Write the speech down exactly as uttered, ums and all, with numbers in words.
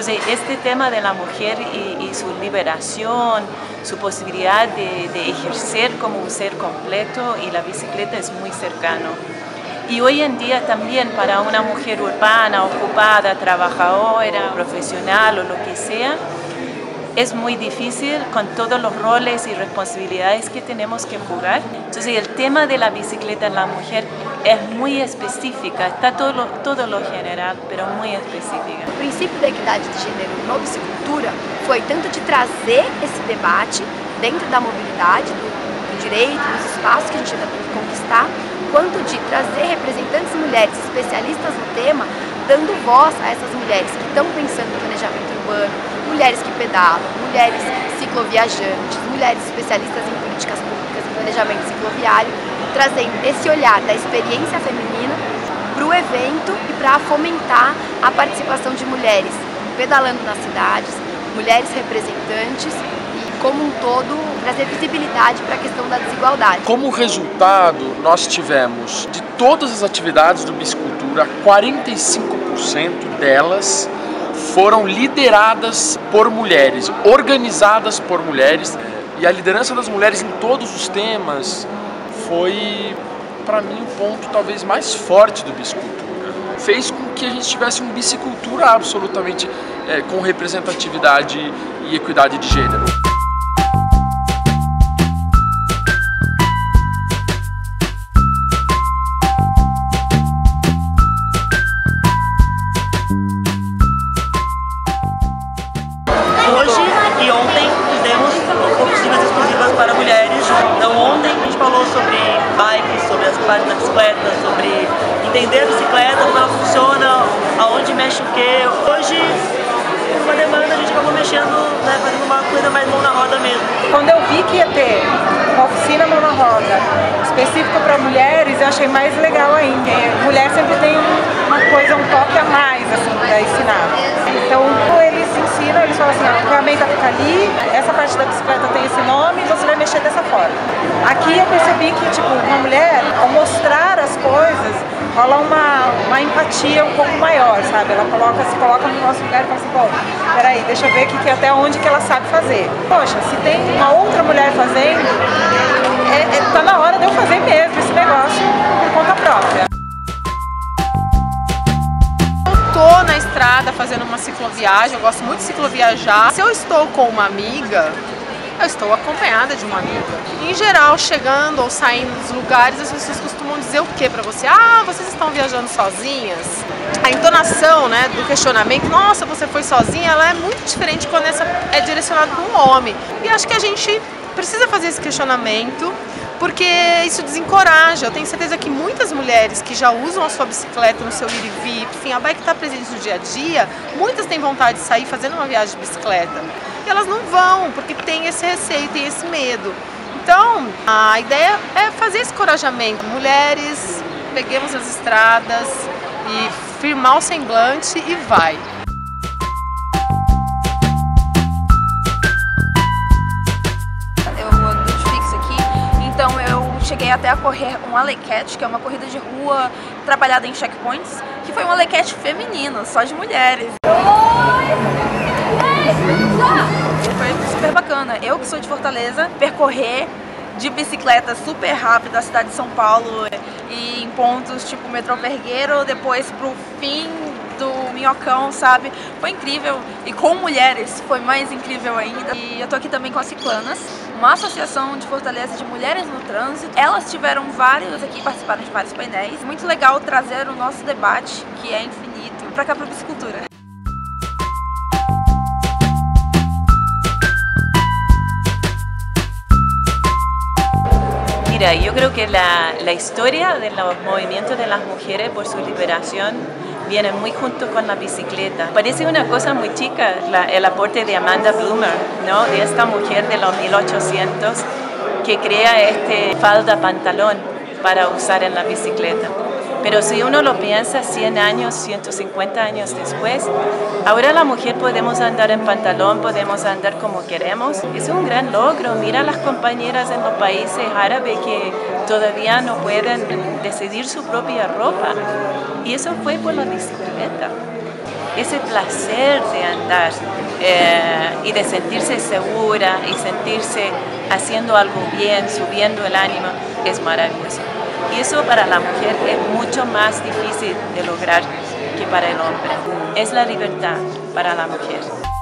Entonces, este tema de la mujer y, y su liberación, su posibilidad de, de ejercer como un ser completo, y la bicicleta es muy cercano. Y hoy en día también para una mujer urbana, ocupada, trabajadora, profesional o lo que sea, es muy difícil con todos los roles y responsabilidades que tenemos que jugar. Entonces el tema de la bicicleta en la mujer es muy específica, está todo lo, todo lo general, pero muy específica. O princípio da equidade de gênero no Bicicultura foi tanto de trazer esse debate dentro da mobilidade, do, do direito, dos espaços que a gente ainda tem que conquistar, quanto de trazer representantes mulheres especialistas no tema, dando voz a essas mulheres que estão pensando no planejamento urbano, mulheres que pedalam, mulheres cicloviajantes, mulheres especialistas em políticas públicas, em planejamento cicloviário, trazendo esse olhar da experiência feminina para o evento e para fomentar a participação de mulheres pedalando nas cidades, mulheres representantes e, como um todo, trazer visibilidade para a questão da desigualdade. Como resultado, nós tivemos, de todas as atividades do Bicicultura, quarenta e cinco por cento delas foram lideradas por mulheres, organizadas por mulheres, e a liderança das mulheres em todos os temas foi, para mim, o ponto talvez mais forte do Bicicultura. Fez com que a gente tivesse um Bicicultura absolutamente é, com representatividade e equidade de gênero. Na bicicleta, sobre entender a bicicleta, como ela funciona, aonde mexe o que. Hoje, com a demanda, a gente acabou mexendo, né, fazendo uma coisa mais mão na roda mesmo. Quando eu vi que ia ter uma oficina mão na roda específica para mulheres, eu achei mais legal ainda. Mulher sempre tem uma coisa, um toque a mais, assim, para ensinar. Então, quando eles ensinam, eles falam assim: ah, a ferramenta fica ali, essa parte da bicicleta tem esse nome, você vai mexer dessa forma. Aqui eu percebi que, tipo, uma mulher, ao mostrar as coisas, rola uma, uma empatia um pouco maior, sabe? Ela coloca, se coloca no nosso lugar e fala assim: bom, peraí, deixa eu ver que, que até onde que ela sabe fazer. Poxa, se tem uma outra mulher fazendo, é, é, tá na hora de eu fazer mesmo esse negócio por conta própria. Estou na estrada fazendo uma cicloviagem, eu gosto muito de cicloviajar. Se eu estou com uma amiga, eu estou acompanhada de uma amiga. Em geral, chegando ou saindo dos lugares, as pessoas costumam dizer o que para você? Ah, vocês estão viajando sozinhas? A entonação, né, do questionamento, nossa, você foi sozinha, ela é muito diferente quando essa é direcionada para um homem. E acho que a gente precisa fazer esse questionamento, porque isso desencoraja. Eu tenho certeza que muitas mulheres que já usam a sua bicicleta no seu ir e vir, enfim, a bike está presente no dia a dia, muitas têm vontade de sair fazendo uma viagem de bicicleta. E elas não vão, porque tem esse receio, tem esse medo. Então, a ideia é fazer esse encorajamento. Mulheres, peguemos as estradas e firmar o semblante e vai. Cheguei até a correr um alequete, que é uma corrida de rua trabalhada em checkpoints, que foi um alequete feminino, só de mulheres. Foi super bacana. Eu, que sou de Fortaleza, percorrer de bicicleta super rápido a cidade de São Paulo e em pontos tipo o metrô Vergueiro, depois pro fim do Minhocão, sabe? Foi incrível. E com mulheres foi mais incrível ainda. E eu tô aqui também com a Ciclanas, uma associação de Fortaleza de mulheres no trânsito. Elas tiveram vários aqui, participaram de vários painéis. Muito legal trazer o nosso debate, que é infinito, para cá para a Bicicultura. Mira, yo creo que la, la historia de los movimientos de las mujeres por su liberación viene muy junto con la bicicleta. Parece una cosa muy chica la, el aporte de Amanda Bloomer, ¿no? De esta mujer de los mil ochocientos que crea este falda-pantalón para usar en la bicicleta. Pero si uno lo piensa cien años, ciento cincuenta años después, ahora la mujer podemos andar en pantalón, podemos andar como queremos. Es un gran logro. Mira las compañeras en los países árabes que todavía no pueden decidir su propia ropa. Y eso fue por la bicicleta. esse prazer de andar eh, e de sentir-se segura e sentir-se haciendo algo bien, subiendo el ánimo, es maravilloso. Y eso para la mujer es mucho más difícil de lograr que para el hombre. Es la libertad para la mujer.